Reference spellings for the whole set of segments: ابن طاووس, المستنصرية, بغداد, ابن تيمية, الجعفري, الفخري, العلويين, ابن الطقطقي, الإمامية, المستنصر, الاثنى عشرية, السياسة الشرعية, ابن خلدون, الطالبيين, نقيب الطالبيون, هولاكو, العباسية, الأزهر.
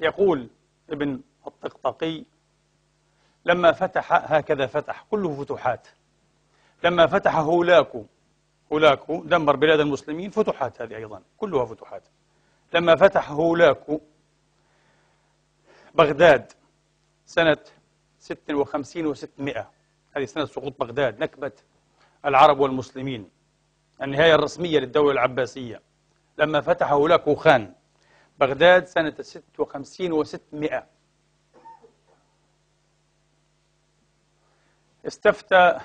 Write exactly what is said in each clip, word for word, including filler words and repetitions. يقول ابن الطقطقي: لما فتح، هكذا فتح، كله فتوحات. لما فتح هولاكو، هولاكو دمر بلاد المسلمين، فتوحات هذه أيضا كلها فتوحات. لما فتح هولاكو بغداد سنة ست وخمسين وستمائة، هذه سنة سقوط بغداد، نكبة العرب والمسلمين، النهاية الرسمية للدولة العباسية. لما فتح هولاكو خان بغداد سنة ست وخمسين وستمائة، استفتى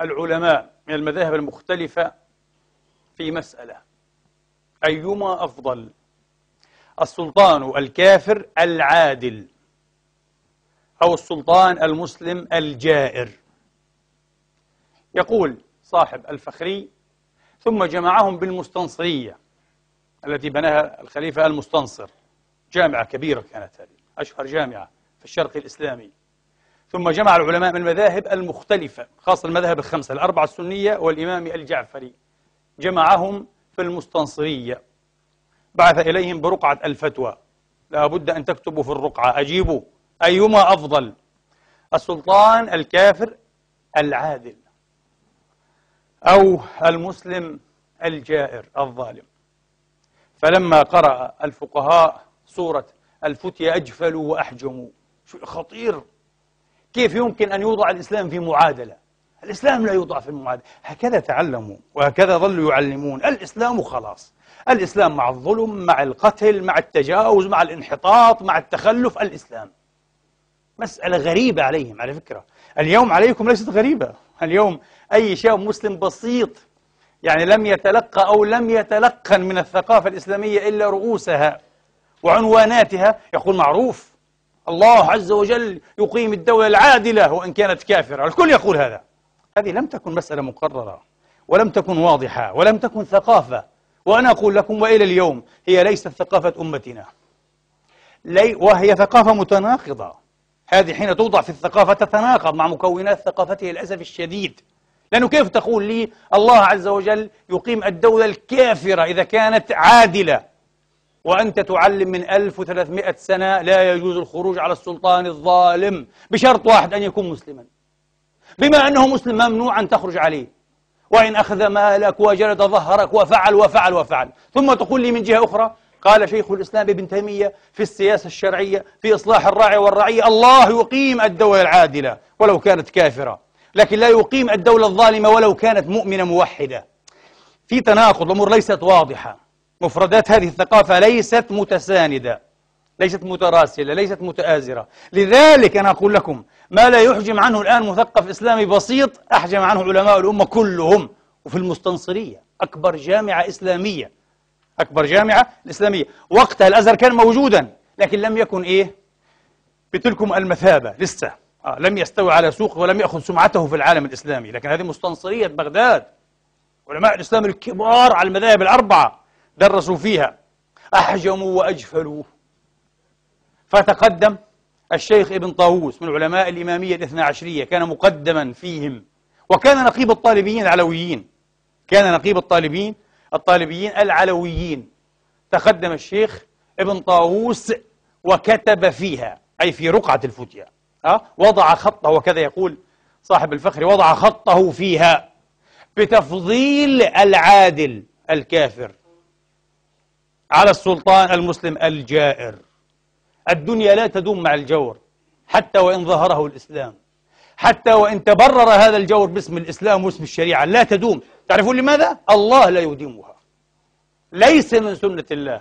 العلماء من المذاهب المختلفة في مسألة: أيما أفضل، السلطان الكافر العادل أو السلطان المسلم الجائر؟ يقول صاحب الفخري: ثم جمعهم بالمستنصرية التي بناها الخليفة المستنصر، جامعة كبيرة كانت، هذه أشهر جامعة في الشرق الإسلامي. ثم جمع العلماء من المذاهب المختلفة، خاصة المذاهب الخمسة الأربعة السنية والإمام الجعفري، جمعهم في المستنصرية. بعث إليهم برقعة الفتوى: لا بد أن تكتبوا في الرقعة، أجيبوا أيما أفضل، السلطان الكافر العادل أو المسلم الجائر الظالم؟ فلما قرأ الفقهاء سورة الفتية أجفلوا وأحجموا، شيء خطير. كيف يمكن أن يوضع الإسلام في معادلة؟ الإسلام لا يوضع في معادلة. هكذا تعلموا وهكذا ظلوا يعلمون الإسلام خلاص، الإسلام مع الظلم، مع القتل، مع التجاوز، مع الانحطاط، مع التخلف، الإسلام. مسألة غريبة عليهم على فكرة، اليوم عليكم ليست غريبة، اليوم أي شاب مسلم بسيط يعني لم يتلقى أو لم يتلقن من الثقافة الإسلامية إلا رؤوسها وعنواناتها يقول معروف، الله عز وجل يقيم الدولة العادلة وإن كانت كافرة، الكل يقول هذا. هذه لم تكن مسألة مقررة ولم تكن واضحة ولم تكن ثقافة، وأنا أقول لكم وإلى اليوم هي ليست ثقافة أمتنا، لي وهي ثقافة متناقضة. هذه حين توضع في الثقافة تتناقض مع مكونات ثقافته للأسف الشديد. لأنه كيف تقول لي الله عز وجل يقيم الدولة الكافرة إذا كانت عادلة، وأنت تعلم من ألف وثلاثمائة سنة لا يجوز الخروج على السلطان الظالم بشرط واحد، أن يكون مسلما. بما أنه مسلم ممنوع أن تخرج عليه، وإن أخذ مالك وجلد ظهرك وفعل وفعل وفعل. ثم تقول لي من جهة أخرى قال شيخ الإسلام ابن تيمية في السياسة الشرعية في إصلاح الراعي والرعية: الله يقيم الدولة العادلة ولو كانت كافرة، لكن لا يقيم الدولة الظالمة ولو كانت مؤمنة موحدة. في تناقض، أمور ليست واضحة، مفردات هذه الثقافة ليست متساندة، ليست متراسلة، ليست متآزرة. لذلك أنا أقول لكم ما لا يحجم عنه الآن مثقف إسلامي بسيط أحجم عنه علماء الأمة كلهم، وفي المستنصرية أكبر جامعة إسلامية، أكبر جامعة الإسلامية. وقتها الأزهر كان موجودا لكن لم يكن إيه بتلكم المثابة، لسه آه لم يستوي على سوقه ولم يأخذ سمعته في العالم الإسلامي. لكن هذه مستنصرية بغداد، علماء الإسلام الكبار على المذاهب الأربعة درسوا فيها، أحجموا وأجفلوا. فتقدم الشيخ ابن طاووس من علماء الإمامية الاثنى عشرية، كان مقدما فيهم، وكان نقيب الطالبيين العلويين، كان نقيب الطالبين الطالبيين العلويين. تقدم الشيخ ابن طاووس وكتب فيها، أي في رقعة الفتية، أه؟ وضع خطه، وكذا يقول صاحب الفخري، وضع خطه فيها بتفضيل العادل الكافر على السلطان المسلم الجائر. الدنيا لا تدوم مع الجور حتى وإن ظهره الإسلام، حتى وإن تبرر هذا الجور باسم الإسلام واسم الشريعة، لا تدوم. تعرفون لماذا؟ الله لا يديمها، ليس من سنة الله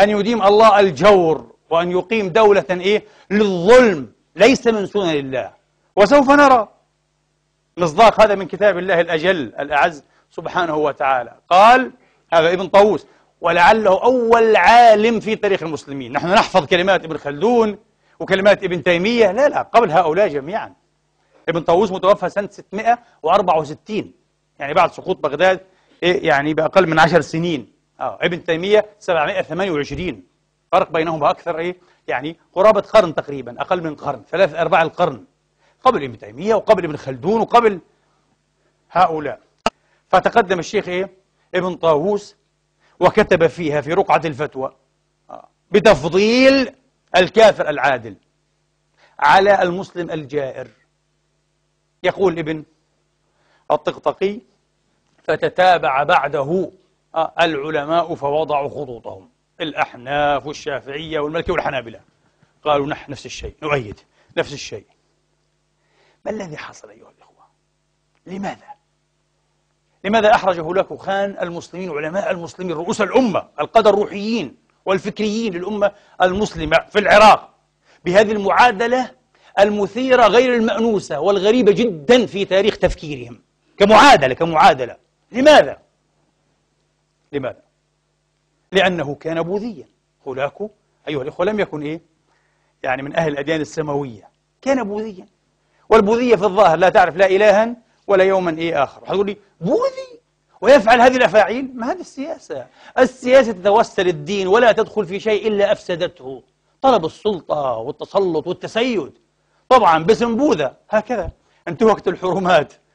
أن يديم الله الجور وأن يقيم دولة إيه؟ للظلم، ليس من سنن الله. وسوف نرى مصداق هذا من كتاب الله الأجل الأعز سبحانه وتعالى. قال هذا ابن طاووس، ولعله أول عالم في تاريخ المسلمين. نحن نحفظ كلمات ابن خلدون وكلمات ابن تيمية، لا لا، قبل هؤلاء جميعا. ابن طاووس متوفى سنة ستمائة وأربعة وستين، يعني بعد سقوط بغداد يعني بأقل من عشر سنين. آه. ابن تيمية سبعمائة وثمانية وعشرين، فرق بينهما أكثر إيه؟ يعني قرابة قرن تقريبا، أقل من قرن، ثلاث أرباع القرن، قبل ابن تيمية وقبل ابن خلدون وقبل هؤلاء. فتقدم الشيخ إيه؟ ابن طاووس وكتب فيها في رقعة الفتوى بتفضيل الكافر العادل على المسلم الجائر. يقول ابن الطقطقي: فتتابع بعده العلماء فوضعوا خطوطهم، الأحناف والشافعية والمالكية والحنابلة، قالوا نحن نفس الشيء، نؤيد نفس الشيء. ما الذي حصل أيها الإخوة؟ لماذا؟ لماذا أحرج هولاكو خان المسلمين، علماء المسلمين، رؤوس الأمة، القادة الروحيين والفكريين للأمة المسلمة في العراق بهذه المعادلة المثيرة غير المأنوسة والغريبة جدا في تاريخ تفكيرهم كمعادلة كمعادلة لماذا؟ لماذا؟ لأنه كان بوذيا. هولاكو أيها الإخوة لم يكن إيه؟ يعني من أهل الأديان السماوية، كان بوذيا، والبوذية في الظاهر لا تعرف لا إلها ولا يوما إيه آخر. هتقول لي بوذي ويفعل هذه الأفاعيل؟ ما هذه السياسة، السياسة تتوسل الدين ولا تدخل في شيء إلا أفسدته، طلب السلطة والتسلط والتسيد طبعا باسم بوذا. هكذا انتهكت الحرمات